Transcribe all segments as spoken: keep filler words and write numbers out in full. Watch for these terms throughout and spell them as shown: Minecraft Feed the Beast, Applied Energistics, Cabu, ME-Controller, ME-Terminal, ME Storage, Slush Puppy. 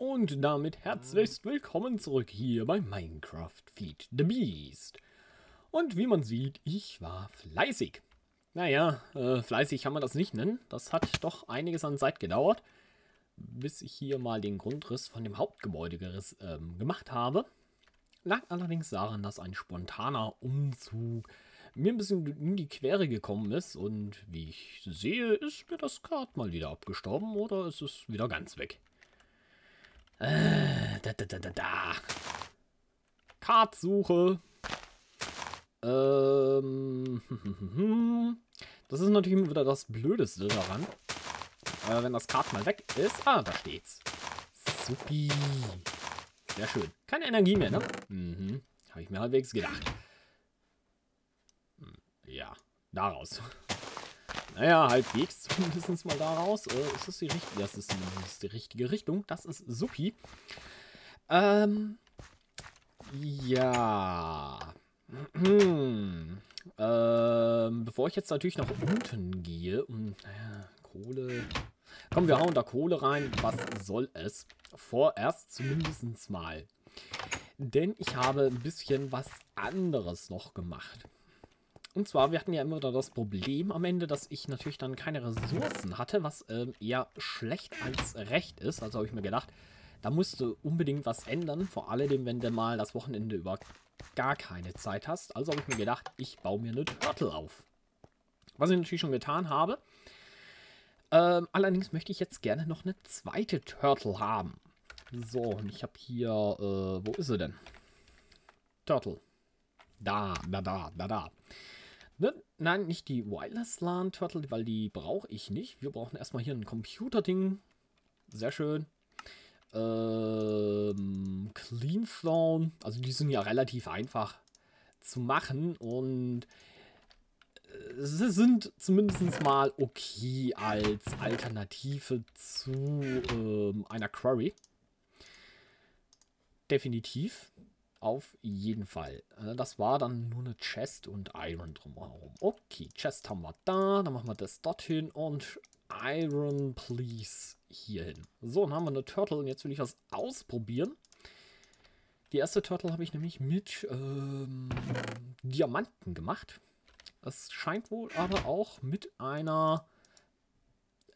Und damit herzlichst willkommen zurück hier bei Minecraft Feed the Beast. Und wie man sieht, ich war fleißig. Naja, äh, fleißig kann man das nicht nennen. Das hat doch einiges an Zeit gedauert, bis ich hier mal den Grundriss von dem Hauptgebäude geriss, ähm, gemacht habe. Lag allerdings daran, dass ein spontaner Umzug mir ein bisschen in die Quere gekommen ist. Und wie ich sehe, ist mir das gerade mal wieder abgestorben oder ist es wieder ganz weg. Äh, da, da, da, da, da. Kartsuche. Ähm. Das ist natürlich immer wieder das Blödeste daran. Äh, wenn das Kart mal weg ist. Ah, da steht's. Supi. Sehr schön. Keine Energie mehr, ne? Mhm. Habe ich mir halbwegs gedacht. Ja, daraus. Naja, halbwegs zumindest mal daraus. Äh, ist das, die richtige, das ist die richtige Richtung. Das ist supi. Ähm. Ja. ähm, bevor ich jetzt natürlich nach unten gehe. Und, naja, Kohle. Kommen wir hauen da Kohle rein. Was soll es? Vorerst zumindest mal. Denn ich habe ein bisschen was anderes noch gemacht. Und zwar, wir hatten ja immer das Problem am Ende, dass ich natürlich dann keine Ressourcen hatte, was ähm, eher schlecht als recht ist. Also habe ich mir gedacht, da musst du unbedingt was ändern, vor allem, wenn du mal das Wochenende über gar keine Zeit hast. Also habe ich mir gedacht, ich baue mir eine Turtle auf. Was ich natürlich schon getan habe. Ähm, allerdings möchte ich jetzt gerne noch eine zweite Turtle haben. So, und ich habe hier, äh, wo ist sie denn? Turtle. Da, da, da, da, da. Nein, nicht die Wireless LAN Turtle, weil die brauche ich nicht. Wir brauchen erstmal hier ein Computerding. Sehr schön. Ähm, Clean Thorn. Also die sind ja relativ einfach zu machen und sie sind zumindest mal okay als Alternative zu ähm, einer Quarry. Definitiv. Auf jeden Fall. Das war dann nur eine Chest und Iron drumherum. Okay, Chest haben wir da. Dann machen wir das dorthin und Iron, please, hierhin. So, dann haben wir eine Turtle und jetzt will ich was ausprobieren. Die erste Turtle habe ich nämlich mit ähm, Diamanten gemacht. Das scheint wohl aber auch mit einer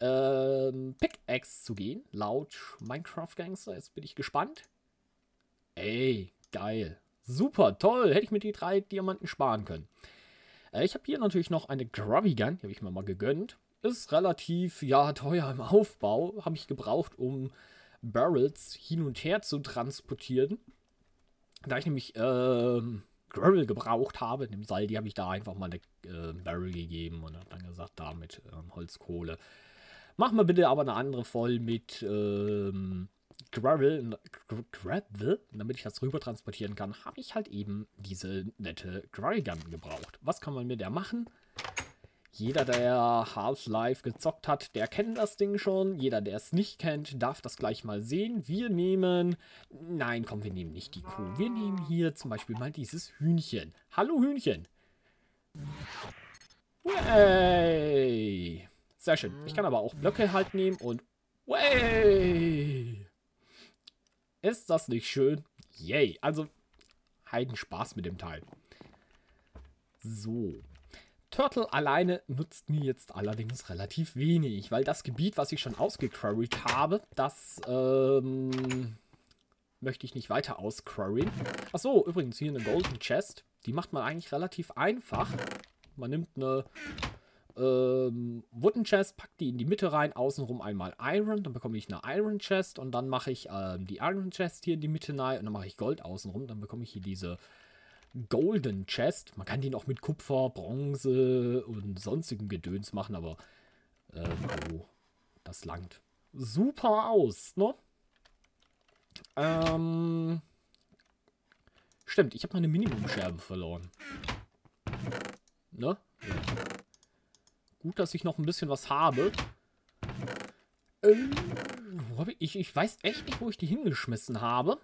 ähm, Pickaxe zu gehen, laut Minecraft Gangster. Jetzt bin ich gespannt. Ey, geil. Super, toll. Hätte ich mir die drei Diamanten sparen können. Äh, ich habe hier natürlich noch eine Gravity Gun. Die habe ich mir mal gegönnt. Ist relativ, ja, teuer im Aufbau. Habe ich gebraucht, um Barrels hin und her zu transportieren. Da ich nämlich äh, Gravel gebraucht habe, in dem Seil, die habe ich da einfach mal eine äh, Barrel gegeben und habe dann gesagt, da mit ähm, Holzkohle. Mach mal bitte aber eine andere voll mit ähm, Gravel, Gravel, damit ich das rüber transportieren kann, habe ich halt eben diese nette Gravel Gun gebraucht. Was kann man mit der machen? Jeder, der Half-Life gezockt hat, der kennt das Ding schon. Jeder, der es nicht kennt, darf das gleich mal sehen. Wir nehmen... Nein, komm, wir nehmen nicht die Kuh. Wir nehmen hier zum Beispiel mal dieses Hühnchen. Hallo, Hühnchen. Way. Sehr schön. Ich kann aber auch Blöcke halt nehmen und... Way. Ist das nicht schön? Yay. Also, heiden Spaß mit dem Teil. So. Turtle alleine nutzt mir jetzt allerdings relativ wenig, weil das Gebiet, was ich schon ausgequarried habe, das ähm, möchte ich nicht weiter ausquarryen. Achso, übrigens hier eine Golden Chest. Die macht man eigentlich relativ einfach. Man nimmt eine ähm, Wooden Chest, packt die in die Mitte rein, außenrum einmal Iron, dann bekomme ich eine Iron Chest und dann mache ich ähm, die Iron Chest hier in die Mitte rein und dann mache ich Gold außenrum, dann bekomme ich hier diese Golden Chest. Man kann den auch mit Kupfer, Bronze und sonstigem Gedöns machen, aber äh, oh, das langt super aus, ne? Ähm, stimmt, ich habe meine Minimumscherbe verloren. Ne? Ja. Gut, dass ich noch ein bisschen was habe. Ähm, ich, ich weiß echt nicht, wo ich die hingeschmissen habe.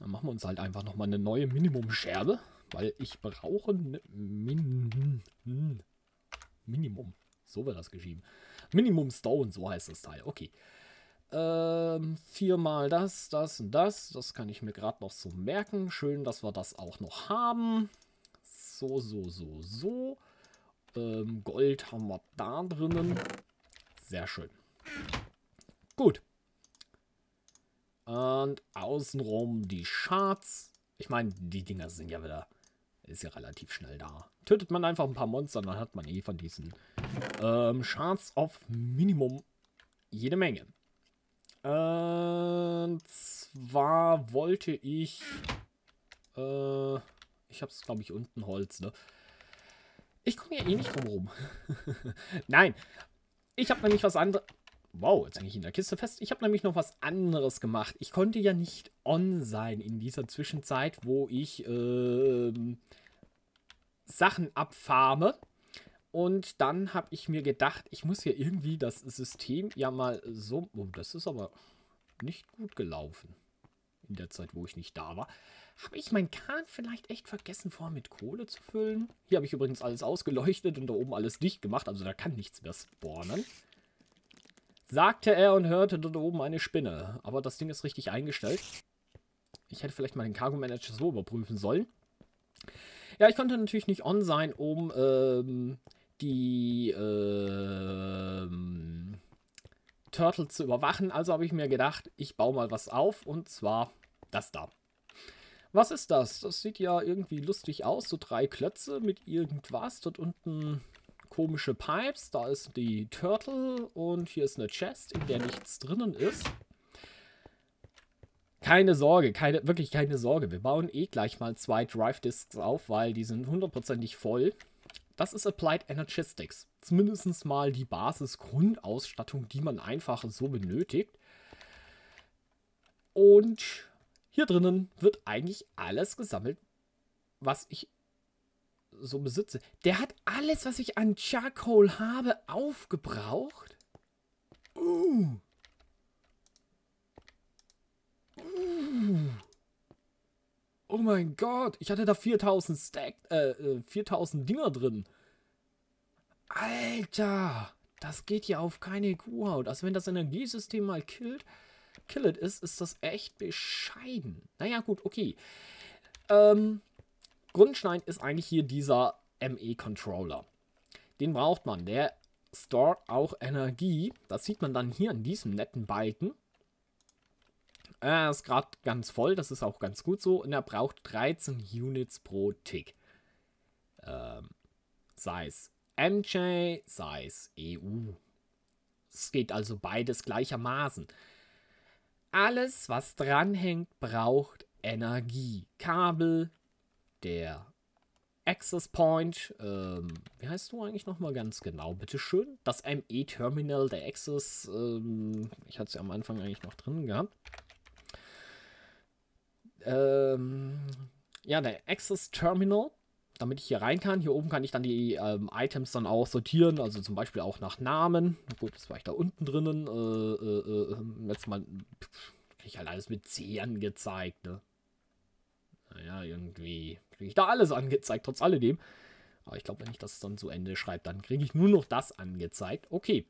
Dann machen wir uns halt einfach nochmal eine neue Minimumscherbe. Weil ich brauche ne Min Min Minimum. So wird das geschrieben. Minimum Stone, so heißt das Teil. Okay. Ähm, viermal das, das und das. Das kann ich mir gerade noch so merken. Schön, dass wir das auch noch haben. So, so, so, so. Ähm, Gold haben wir da drinnen. Sehr schön. Gut. Und außenrum die Shards. Ich meine, die Dinger sind ja wieder... Ist ja relativ schnell da. Tötet man einfach ein paar Monster, dann hat man eh von diesen ähm, Shards auf Minimum jede Menge. Und zwar wollte ich... Äh, ich habe es, glaube ich, unten Holz, ne? Ich komme ja eh nicht drum rum. Nein. Ich habe nämlich was anderes... Wow, jetzt hänge ich in der Kiste fest. Ich habe nämlich noch was anderes gemacht. Ich konnte ja nicht on sein in dieser Zwischenzeit, wo ich äh, Sachen abfarme. Und dann habe ich mir gedacht, ich muss hier irgendwie das System ja mal so... Oh, das ist aber nicht gut gelaufen. In der Zeit, wo ich nicht da war. Habe ich meinen Kahn vielleicht echt vergessen, vorher mit Kohle zu füllen? Hier habe ich übrigens alles ausgeleuchtet und da oben alles dicht gemacht. Also da kann nichts mehr spawnen. Sagte er und hörte dort oben eine Spinne. Aber das Ding ist richtig eingestellt. Ich hätte vielleicht mal den Cargo Manager so überprüfen sollen. Ja, ich konnte natürlich nicht on sein, um ähm, die ähm, Turtle zu überwachen. Also habe ich mir gedacht, ich baue mal was auf. Und zwar das da. Was ist das? Das sieht ja irgendwie lustig aus. So drei Klötze mit irgendwas. Dort unten... komische Pipes, da ist die Turtle und hier ist eine Chest, in der nichts drinnen ist. Keine Sorge, keine, wirklich keine Sorge. Wir bauen eh gleich mal zwei Drive Disks auf, weil die sind hundertprozentig voll. Das ist Applied Energistics. Zumindest mal die Basis-Grundausstattung, die man einfach so benötigt. Und hier drinnen wird eigentlich alles gesammelt, was ich... so besitze. Der hat alles, was ich an Charcoal habe, aufgebraucht. Uh. Uh. Oh mein Gott. Ich hatte da viertausend Stack, äh, viertausend Dinger drin. Alter. Das geht ja auf keine Kuhhaut. Also wenn das Energiesystem mal killt, killet ist, ist das echt bescheiden. Naja, gut, okay. Ähm... Grundstein ist eigentlich hier dieser M E-Controller. Den braucht man. Der stort auch Energie. Das sieht man dann hier in diesem netten Balken. Er ist gerade ganz voll. Das ist auch ganz gut so. Und er braucht dreizehn Units pro Tick. Ähm, sei es M J, sei es E U. Es geht also beides gleichermaßen. Alles, was dranhängt, braucht Energie. Kabel, der Access Point, ähm, wie heißt du eigentlich nochmal ganz genau, bitteschön? Das M E-Terminal, der Access, ähm, ich hatte es ja am Anfang eigentlich noch drin gehabt. Ähm, ja, der Access Terminal, damit ich hier rein kann. Hier oben kann ich dann die ähm, Items dann auch sortieren, also zum Beispiel auch nach Namen. Gut, das war ich da unten drinnen. Äh, äh, äh, jetzt mal, pff, krieg ich halt alles mit C angezeigt, ne? Naja, irgendwie kriege ich da alles angezeigt, trotz alledem. Aber ich glaube, wenn ich das dann zu Ende schreibe, dann kriege ich nur noch das angezeigt. Okay.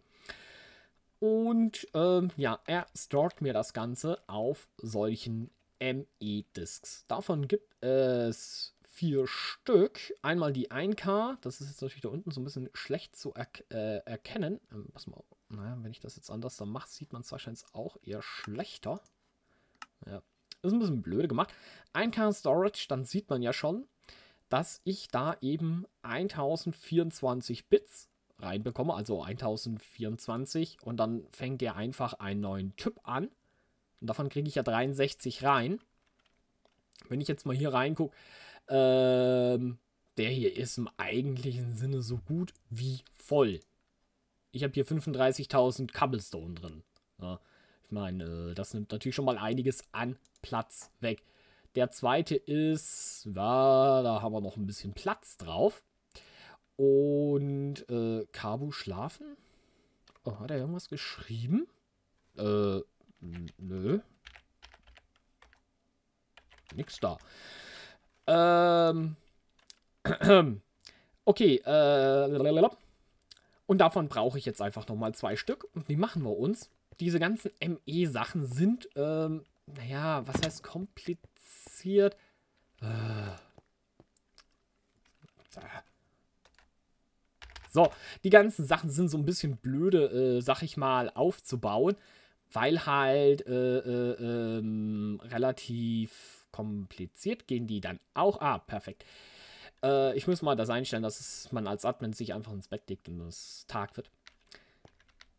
Und ähm, ja, er stort mir das Ganze auf solchen M E-Disks. Davon gibt es vier Stück. Einmal die ein K. Das ist jetzt natürlich da unten so ein bisschen schlecht zu er äh, erkennen. Ähm, pass mal, naja, wenn ich das jetzt anders dann mache, sieht man es wahrscheinlich auch eher schlechter. Ja. Das ist ein bisschen blöde gemacht. ein K Storage, dann sieht man ja schon, dass ich da eben tausendvierundzwanzig Bits reinbekomme, also tausendvierundzwanzig, und dann fängt der einfach einen neuen Typ an. Und davon kriege ich ja dreiundsechzig rein. Wenn ich jetzt mal hier reingucke, ähm, der hier ist im eigentlichen Sinne so gut wie voll. Ich habe hier fünfunddreißigtausend Cobblestone drin. Ja. Ich meine, das nimmt natürlich schon mal einiges an Platz weg. Der zweite ist, ja, da haben wir noch ein bisschen Platz drauf. Und äh, Kabu schlafen? Oh, hat er irgendwas geschrieben? Äh, nö. Nix da. Ähm. Okay, äh. Und davon brauche ich jetzt einfach nochmal zwei Stück. Und die machen wir uns. diese ganzen M E-Sachen sind, ähm, naja, was heißt kompliziert? Äh. So, die ganzen Sachen sind so ein bisschen blöde, äh, sag ich mal, aufzubauen, weil halt äh, äh, ähm, relativ kompliziert gehen die dann auch. Ah, perfekt. Äh, ich muss mal das einstellen, dass es, man als Admin sich einfach ins Bett legt und es Tag wird.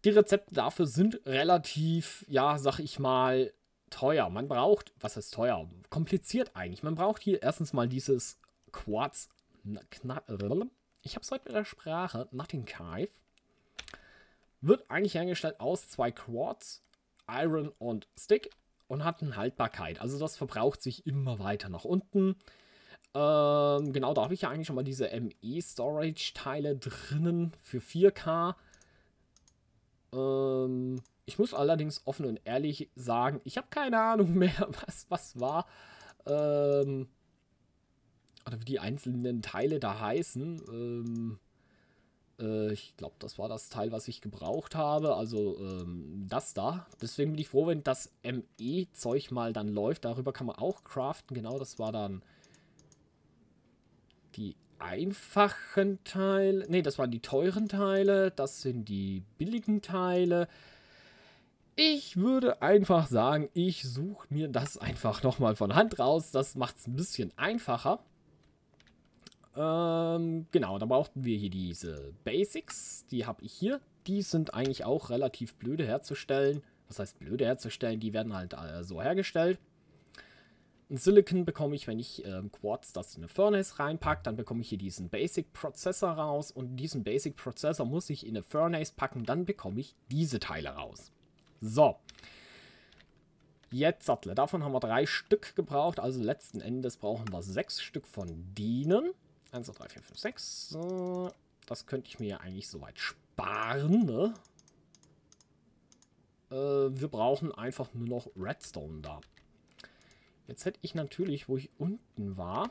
Die Rezepte dafür sind relativ, ja, sag ich mal, teuer. Man braucht, was heißt teuer? Kompliziert eigentlich. Man braucht hier erstens mal dieses Quarz. Ich habe es heute mit der Sprache. Nothing Kive. Wird eigentlich hergestellt aus zwei Quarz, Iron und Stick und hat eine Haltbarkeit. Also das verbraucht sich immer weiter nach unten. Ähm, genau, da habe ich ja eigentlich schon mal diese M E Storage Teile drinnen für vier K. Ich muss allerdings offen und ehrlich sagen, ich habe keine Ahnung mehr, was, was war. Ähm, oder wie die einzelnen Teile da heißen. Ähm, äh, ich glaube, das war das Teil, was ich gebraucht habe. Also ähm, das da. Deswegen bin ich froh, wenn das M E-Zeug mal dann läuft. Darüber kann man auch craften. Genau, das war dann die einfachen Teile. Ne, das waren die teuren Teile. Das sind die billigen Teile. Ich würde einfach sagen, ich suche mir das einfach nochmal von Hand raus. Das macht es ein bisschen einfacher. Ähm, genau, dann brauchten wir hier diese Basics. Die habe ich hier. Die sind eigentlich auch relativ blöde herzustellen. Was heißt blöde herzustellen? Die werden halt äh, so hergestellt. Ein Silicon bekomme ich, wenn ich äh, Quartz das in eine Furnace reinpacke, dann bekomme ich hier diesen Basic Prozessor raus und diesen Basic Prozessor muss ich in eine Furnace packen, dann bekomme ich diese Teile raus. So. Jetzt, Sattle, davon haben wir drei Stück gebraucht, also letzten Endes brauchen wir sechs Stück von denen. eins, zwei, drei, vier, fünf, sechs. So. Das könnte ich mir ja eigentlich soweit sparen, ne? Äh, wir brauchen einfach nur noch Redstone da. Jetzt hätte ich natürlich, wo ich unten war,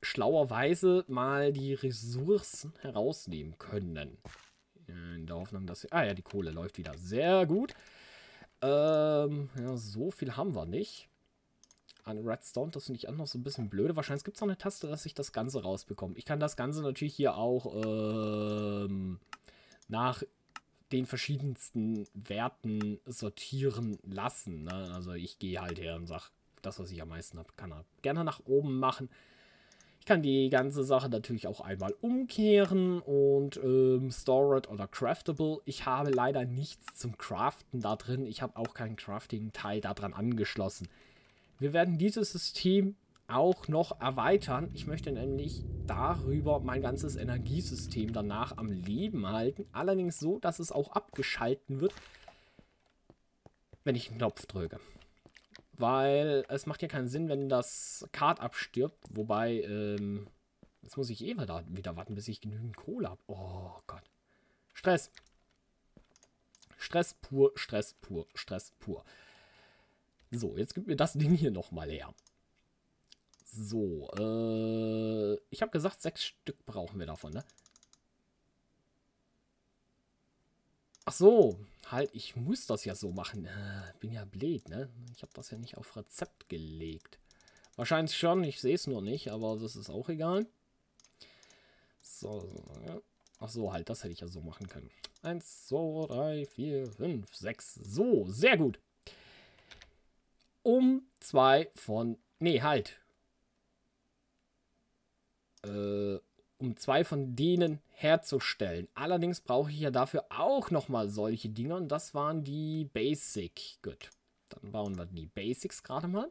schlauerweise mal die Ressourcen herausnehmen können. In der Hoffnung, dass... Ah ja, die Kohle läuft wieder. Sehr gut. Ähm, ja, so viel haben wir nicht. An Redstone, das finde ich auch noch so ein bisschen blöde. Wahrscheinlich gibt es noch eine Taste, dass ich das Ganze rausbekomme. Ich kann das Ganze natürlich hier auch ähm, nach den verschiedensten Werten sortieren lassen. Ne? Also ich gehe halt her und sage... Das, was ich am meisten habe, kann er gerne nach oben machen. Ich kann die ganze Sache natürlich auch einmal umkehren und ähm, Stored oder Craftable. Ich habe leider nichts zum Craften da drin. Ich habe auch keinen Crafting-Teil daran angeschlossen. Wir werden dieses System auch noch erweitern. Ich möchte nämlich darüber mein ganzes Energiesystem danach am Leben halten. Allerdings so, dass es auch abgeschalten wird, wenn ich einen Knopf drücke. Weil es macht ja keinen Sinn, wenn das Kart abstirbt. Wobei, ähm, jetzt muss ich eh da wieder warten, bis ich genügend Kohle habe. Oh Gott. Stress. Stress pur, Stress pur, Stress pur. So, jetzt gibt mir das Ding hier nochmal her. So, äh, ich habe gesagt, sechs Stück brauchen wir davon, ne? Ach so, halt, ich muss das ja so machen. Äh, bin ja blöd, ne? Ich habe das ja nicht auf Rezept gelegt. Wahrscheinlich schon, ich sehe es nur nicht, aber das ist auch egal. So, so ja. Ach so, halt, das hätte ich ja so machen können. eins, zwei, drei, vier, fünf, sechs. So, sehr gut. Um zwei von... Nee, halt. Äh... um zwei von denen herzustellen. Allerdings brauche ich ja dafür auch nochmal solche Dinge und das waren die Basic. Gut, dann bauen wir die Basics gerade mal.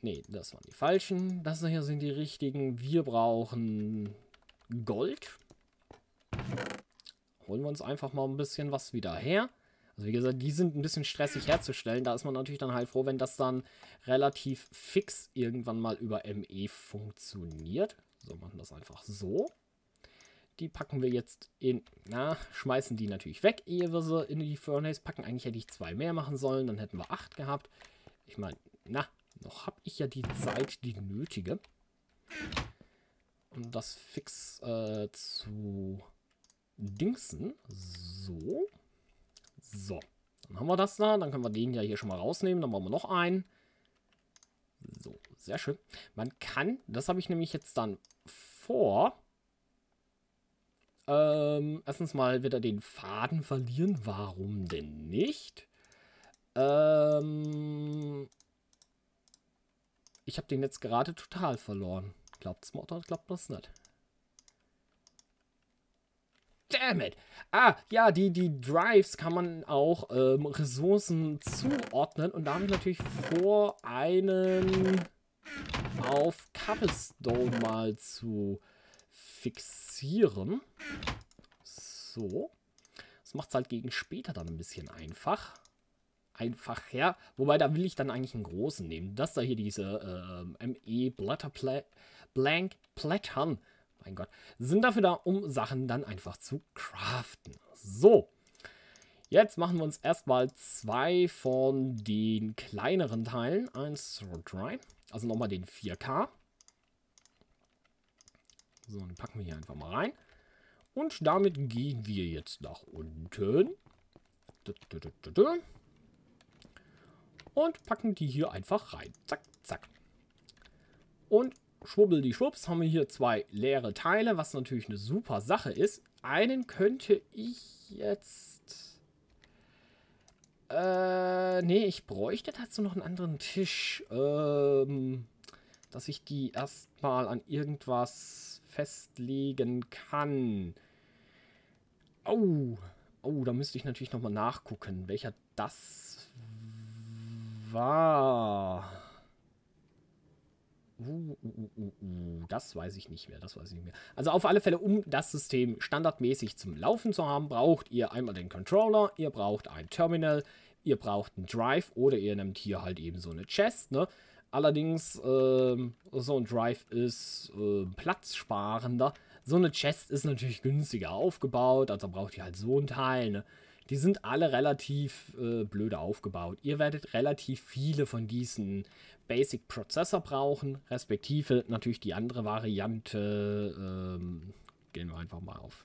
Ne, das waren die falschen. Das hier sind die richtigen. Wir brauchen Gold. Holen wir uns einfach mal ein bisschen was wieder her. Also wie gesagt, die sind ein bisschen stressig herzustellen. Da ist man natürlich dann halt froh, wenn das dann relativ fix irgendwann mal über M E funktioniert. So, machen das einfach so. Die packen wir jetzt in, na, schmeißen die natürlich weg, ehe wir sie in die Furnace packen. Eigentlich hätte ich zwei mehr machen sollen, dann hätten wir acht gehabt. Ich meine, na, noch habe ich ja die Zeit, die nötige, um das fix äh, zu dingsen. So. So, dann haben wir das da. Dann können wir den ja hier schon mal rausnehmen. Dann machen wir noch einen. So, sehr schön. Man kann, das habe ich nämlich jetzt dann vor. Ähm, erstens mal wird er den Faden verlieren. Warum denn nicht? Ähm, ich habe den jetzt gerade total verloren. Glaubt's mal oder glaubt das nicht? Damn it! Ah, ja, die, die Drives kann man auch ähm, Ressourcen zuordnen. Und da habe ich natürlich vor, einen auf Cobblestone mal zu fixieren. So. Das macht es halt gegen später dann ein bisschen einfach. Einfach her. Wobei, da will ich dann eigentlich einen großen nehmen. Das da hier, diese äh, M E-Blätter-Blank-Plättern. Mein Gott. Sind dafür da, um Sachen dann einfach zu craften. So. Jetzt machen wir uns erstmal zwei von den kleineren Teilen. Eins, zwei, drei. Also nochmal den vier K. So, den packen wir hier einfach mal rein. Und damit gehen wir jetzt nach unten. Und packen die hier einfach rein. Zack, zack. Und schwubbel die Schwupps haben wir hier zwei leere Teile, was natürlich eine super Sache ist. Einen könnte ich jetzt... Äh, nee, ich bräuchte dazu noch einen anderen Tisch. Ähm... dass ich die erstmal an irgendwas festlegen kann. Oh, oh, da müsste ich natürlich nochmal nachgucken, welcher das war. Uh, uh, uh, uh, das weiß ich nicht mehr, das weiß ich nicht mehr. Also auf alle Fälle, um das System standardmäßig zum Laufen zu haben, braucht ihr einmal den Controller, ihr braucht ein Terminal, ihr braucht einen Drive oder ihr nehmt hier halt eben so eine Chest, ne? Allerdings, äh, so ein Drive ist äh, platzsparender. So eine Chest ist natürlich günstiger aufgebaut, also braucht ihr halt so ein Teil. Ne? Die sind alle relativ äh, blöde aufgebaut. Ihr werdet relativ viele von diesen Basic Prozessor brauchen, respektive natürlich die andere Variante. Ähm, gehen wir einfach mal auf.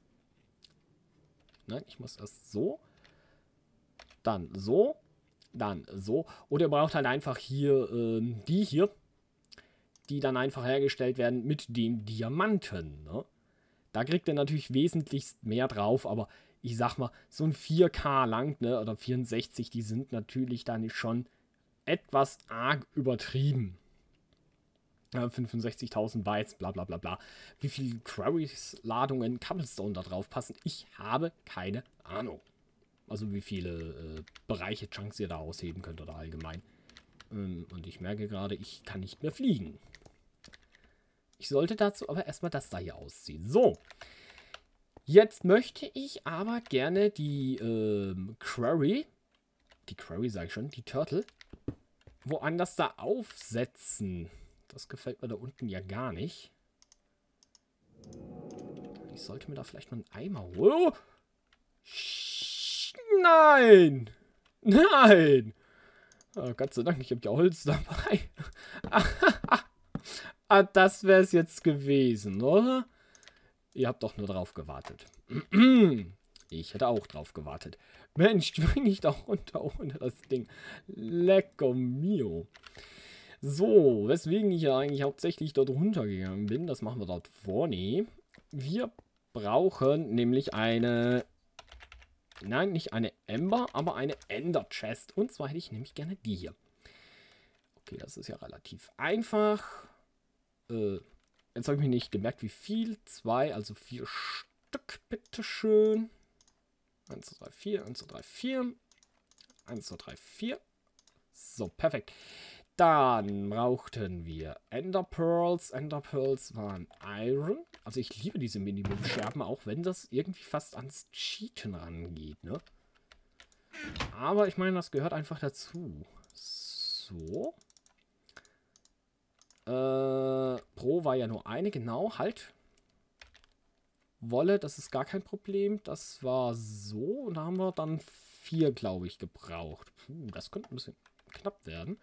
Nein, ich muss erst so, dann so. Dann so. Oder ihr braucht halt einfach hier äh, die hier, die dann einfach hergestellt werden mit den Diamanten. Ne? Da kriegt ihr natürlich wesentlich mehr drauf, aber ich sag mal, so ein vier K lang, ne, oder vierundsechzig, die sind natürlich dann schon etwas arg übertrieben. Äh, fünfundsechzigtausend Bytes, bla bla bla bla. Wie viele Queries-Ladungen Cobblestone da drauf passen, ich habe keine Ahnung. Also wie viele äh, Bereiche Chunks ihr da ausheben könnt oder allgemein. Ähm, und ich merke gerade, ich kann nicht mehr fliegen. Ich sollte dazu aber erstmal das da hier ausziehen. So. Jetzt möchte ich aber gerne die ähm, Query, die Query sage ich schon, die Turtle, woanders da aufsetzen. Das gefällt mir da unten ja gar nicht. Ich sollte mir da vielleicht mal einen Eimer holen. Oh! Nein! Nein! Oh, Gott sei Dank, ich habe ja Holz dabei. Ah, das wäre es jetzt gewesen, oder? Ihr habt doch nur drauf gewartet. Ich hätte auch drauf gewartet. Mensch, springe ich da runter ohne das Ding. Lecco mio. So, weswegen ich ja eigentlich hauptsächlich dort runtergegangen bin, das machen wir dort vorne. Wir brauchen nämlich eine... Nein, nicht eine Ember, aber eine Ender Chest. Und zwar hätte ich nämlich gerne die hier. Okay, das ist ja relativ einfach. Äh, jetzt habe ich mir nicht gemerkt, wie viel. Zwei, also vier Stück, bitteschön. Eins, zwei, drei, vier, eins, zwei, drei, vier. Eins, zwei, drei, vier. So, perfekt. Dann brauchten wir Ender Pearls. Ender Pearls waren Iron. Also ich liebe diese Minimum-Scherben, auch wenn das irgendwie fast ans Cheaten rangeht, ne? Aber ich meine, das gehört einfach dazu. So. Äh, Pro war ja nur eine, genau, halt. Wolle, das ist gar kein Problem. Das war so. Und da haben wir dann vier, glaube ich, gebraucht. Puh, das könnte ein bisschen knapp werden.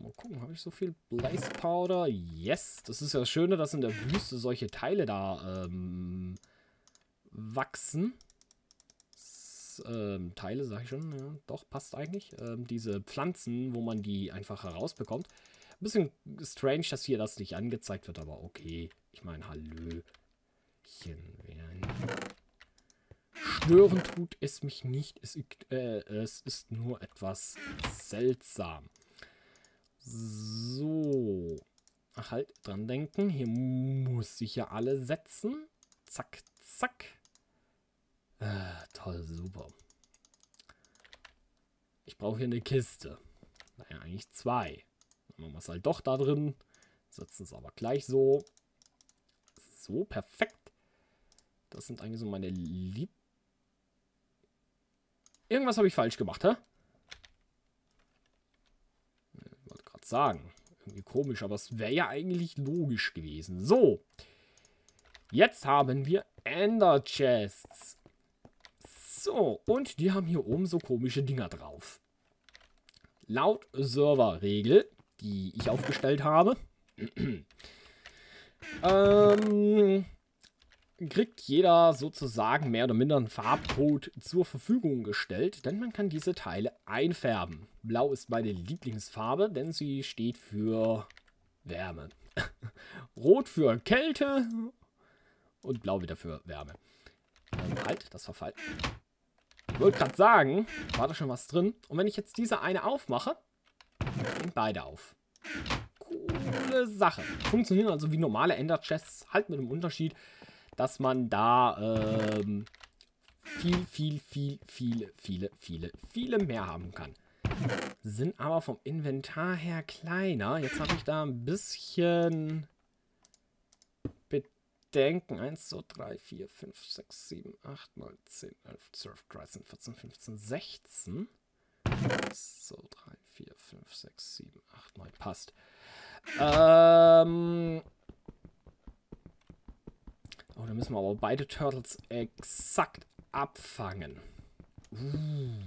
Mal gucken, habe ich so viel Blaze Powder? Yes! Das ist ja das Schöne, dass in der Wüste solche Teile da ähm, wachsen. Teils, äh, Teile, sage ich schon, ja, doch, passt eigentlich. Äh, diese Pflanzen, wo man die einfach herausbekommt. Ein bisschen strange, dass hier das nicht angezeigt wird, aber okay. Ich meine, Hallöchen. Stören tut es mich nicht. Es, äh, es ist nur etwas seltsam. So. Ach, halt, dran denken. Hier muss ich ja alle setzen. Zack, zack. Äh, toll, super. Ich brauche hier eine Kiste. Naja, eigentlich zwei. Dann machen wir es halt doch da drin. Setzen es aber gleich so. So, perfekt. Das sind eigentlich so meine Lieb... Irgendwas habe ich falsch gemacht, hä? Ich wollte gerade sagen. Irgendwie komisch, aber es wäre ja eigentlich logisch gewesen. So. Jetzt haben wir Ender Chests. So, und die haben hier oben so komische Dinger drauf. Laut Serverregel, die ich aufgestellt habe, ähm, kriegt jeder sozusagen mehr oder minder einen Farbcode zur Verfügung gestellt, denn man kann diese Teile einfärben. Blau ist meine Lieblingsfarbe, denn sie steht für Wärme. Rot für Kälte und blau wieder für Wärme. Ähm, halt, das war falsch. Ich wollte gerade sagen, war da schon was drin. Und wenn ich jetzt diese eine aufmache, gehen beide auf. Coole Sache. Funktionieren also wie normale Ender-Chests, halt mit dem Unterschied, dass man da ähm, viel, viel, viel, viele, viele, viele, viele mehr haben kann. Sind aber vom Inventar her kleiner. Jetzt habe ich da ein bisschen Bedenken. eins, zwei, drei, vier, fünf, sechs, sieben, acht, neun, zehn, elf, zwölf, dreizehn, vierzehn, fünfzehn, sechzehn. eins, zwei, drei, vier, fünf, sechs, sieben, acht, neun. Passt. Ähm. Oh, da müssen wir aber beide Turtles exakt abfangen. Uh.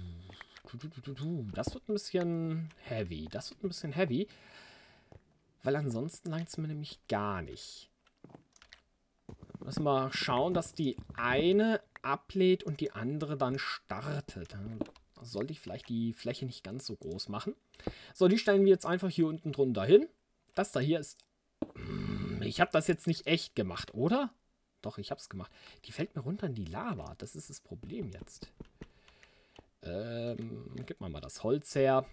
Das wird ein bisschen heavy. Das wird ein bisschen heavy. Weil ansonsten langt es mir nämlich gar nicht. Müssen wir schauen, dass die eine ablädt und die andere dann startet. Sollte ich vielleicht die Fläche nicht ganz so groß machen. So, die stellen wir jetzt einfach hier unten drunter hin. Das da hier ist... Ich habe das jetzt nicht echt gemacht, oder? Doch, ich habe es gemacht. Die fällt mir runter in die Lava. Das ist das Problem jetzt. Ähm, gib mal mal das Holz her.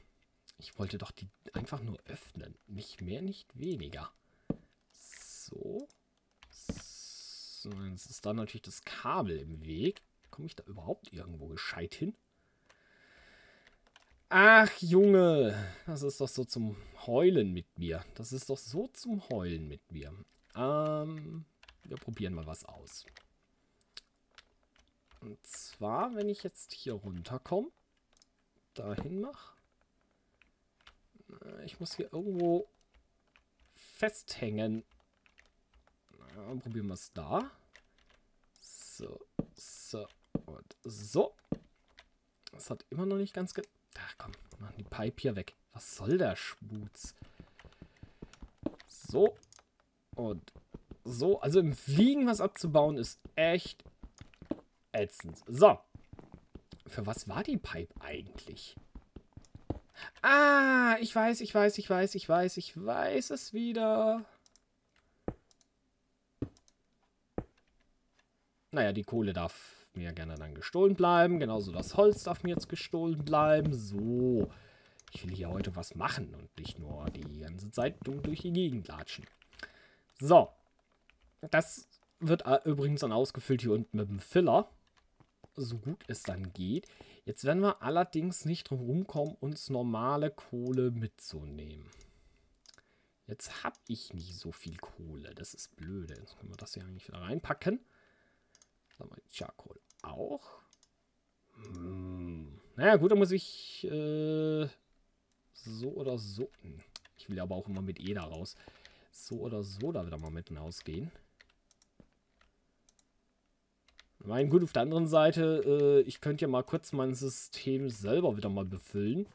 Ich wollte doch die einfach nur öffnen. Nicht mehr, nicht weniger. So. Jetzt ist dann natürlich das Kabel im Weg. Komme ich da überhaupt irgendwo gescheit hin? Ach, Junge. Das ist doch so zum Heulen mit mir. Das ist doch so zum Heulen mit mir. Ähm, wir probieren mal was aus. Und zwar, wenn ich jetzt hier runterkomme, dahin mache. Ich muss hier irgendwo festhängen. Ja, probieren wir es da. So, so und so. Das hat immer noch nicht ganz ge... Ach komm, machen die Pipe hier weg. Was soll der Schmutz? So und so. Also im Fliegen was abzubauen ist echt ätzend. So. Für was war die Pipe eigentlich? Ah, ich weiß, ich weiß, ich weiß, ich weiß, ich weiß es wieder. Naja, die Kohle darf mir gerne dann gestohlen bleiben. Genauso das Holz darf mir jetzt gestohlen bleiben. So. Ich will hier heute was machen und nicht nur die ganze Zeit durch die Gegend latschen. So. Das wird übrigens dann ausgefüllt hier unten mit dem Filler. So gut es dann geht. Jetzt werden wir allerdings nicht drum rumkommen, uns normale Kohle mitzunehmen. Jetzt habe ich nicht so viel Kohle. Das ist blöde. Jetzt können wir das hier eigentlich wieder reinpacken. Dann mal Charcoal auch. Hm. Naja, gut, dann muss ich äh, so oder so. Ich will aber auch immer mit E da raus. So oder so da wieder mal mit hinausgehen. Ich meine, gut, auf der anderen Seite, äh, ich könnte ja mal kurz mein System selber wieder mal befüllen.